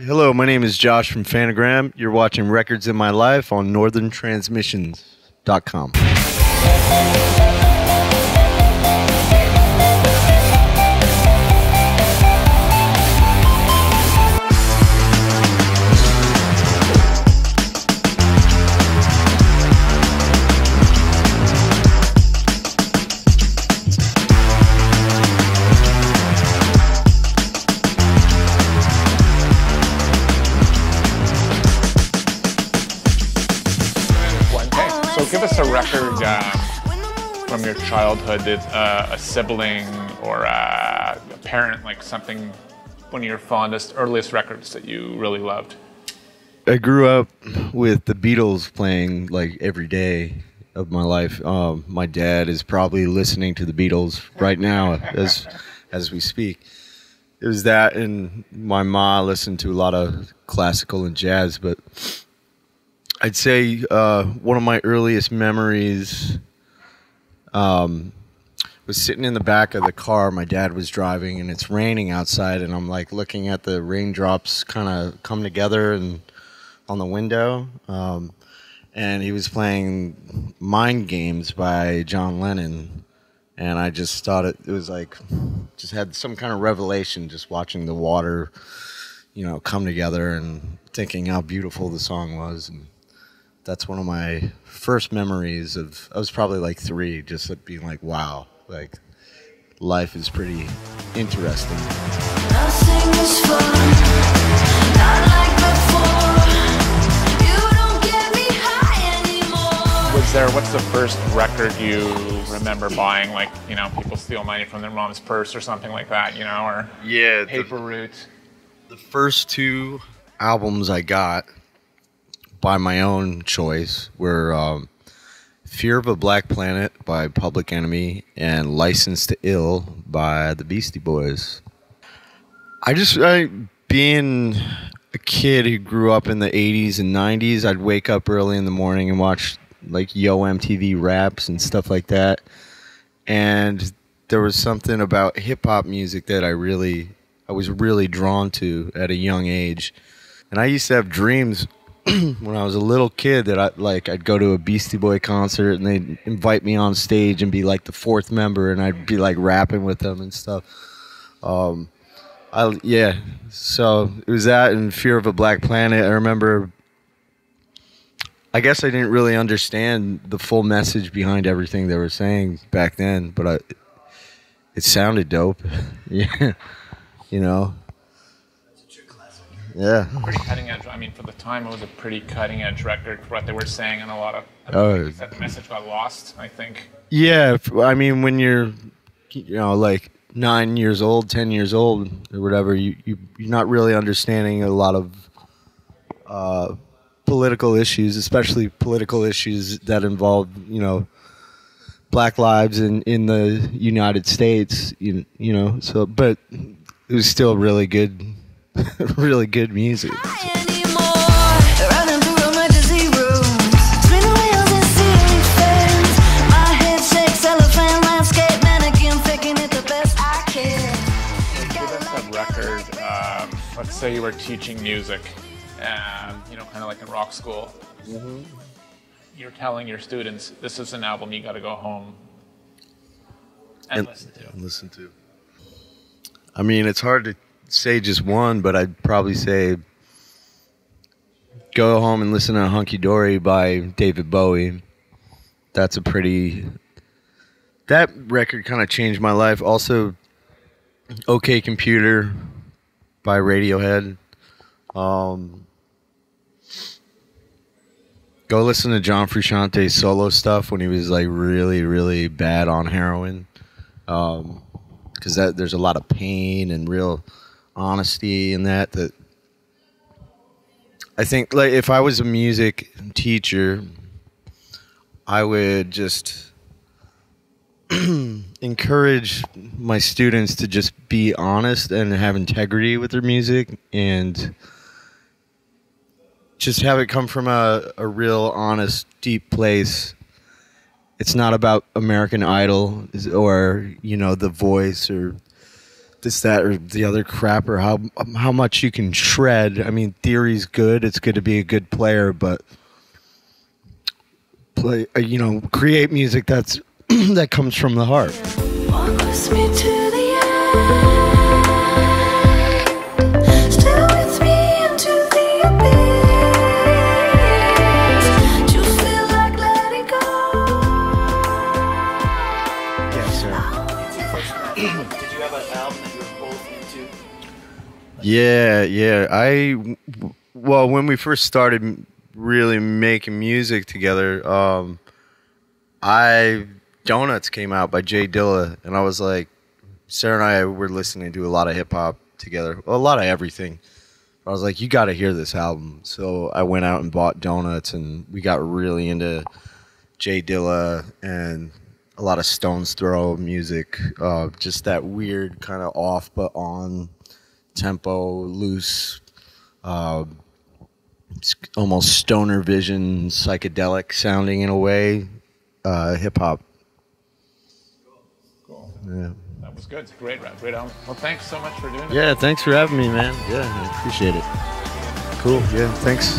Hello, my name is Josh from Phantogram. You're watching Records in My Life on NorthernTransmissions.com. Give us a record from your childhood that a sibling or a parent, like something, one of your fondest, earliest records that you really loved. I grew up with the Beatles playing like every day of my life. My dad is probably listening to the Beatles right now as we speak. It was that, and my ma listened to a lot of classical and jazz, but I'd say one of my earliest memories was sitting in the back of the car. My dad was driving, and it's raining outside, and I'm like looking at the raindrops kind of come together and on the window. And he was playing Mind Games by John Lennon, and I just thought it was like, just had some kind of revelation just watching the water, you know, come together and thinking how beautiful the song was. And that's one of my first memories of, I was probably like 3, just being like, wow, like life is pretty interesting. Nothing is fun, not like before. You don't get me high anymore. What's the first record you remember buying? Like, you know, people steal money from their mom's purse or something like that, you know, or yeah, Paper Route. The first 2 albums I got by my own choice were Fear of a Black Planet by Public Enemy and Licensed to Ill by the Beastie Boys. I being a kid who grew up in the 80s and 90s, I'd wake up early in the morning and watch like Yo MTV Raps and stuff like that. And there was something about hip-hop music that I was really drawn to at a young age. And I used to have dreams when I was a little kid that I'd go to a Beastie Boy concert and they'd invite me on stage and be like the 4th member, and I'd be like rapping with them and stuff. Yeah, so it was that and Fear of a Black Planet. I remember, I guess I didn't really understand the full message behind everything they were saying back then, but it sounded dope. Yeah, you know. Yeah. Pretty cutting edge. I mean, for the time, it was a pretty cutting edge record for what they were saying, and a lot of that message got lost, I think. Yeah, I mean, when you're, you know, like 9 years old, 10 years old, or whatever, you're not really understanding a lot of political issues, especially political issues that involve, you know, Black lives in the United States. You know, so but it was still really good. Really good music. Give us a record. Let's say you were teaching music, you know, kind of like in rock school. Mm-hmm. You're telling your students, this is an album you got to go home and listen to. I mean, it's hard to say just one, but I'd probably say go home and listen to Hunky Dory by David Bowie. That record kind of changed my life. Also, OK Computer by Radiohead. Go listen to John Frusciante's solo stuff when he was like really, really bad on heroin, because there's a lot of pain and real honesty in that I think, like, if I was a music teacher, I would just encourage my students to just be honest and have integrity with their music and just have it come from a real honest, deep place. It's not about American Idol or, you know, The Voice or this, that, or the other crap, or how much you can shred. I mean, theory's good. It's good to be a good player, but play, you know, create music that's that comes from the heart. Walk with me to the end. Stay with me into the abyss. You feel like letting go. Yes, sir. Did you have an album that you were both into? Yeah, yeah. Well, when we first started really making music together, Donuts came out by J Dilla, and I was like, Sarah and I were listening to a lot of hip hop together, well, a lot of everything. I was like, you got to hear this album. So I went out and bought Donuts, and we got really into J Dilla and a lot of Stones Throw music, just that weird kind of off but on tempo, loose, almost stoner vision, psychedelic sounding in a way, hip hop. Cool. Yeah. That was good. It's a great rap. Great album. Well, thanks so much for doing it. Yeah, thanks for having me, man. Yeah, I appreciate it. Cool. Yeah, thanks.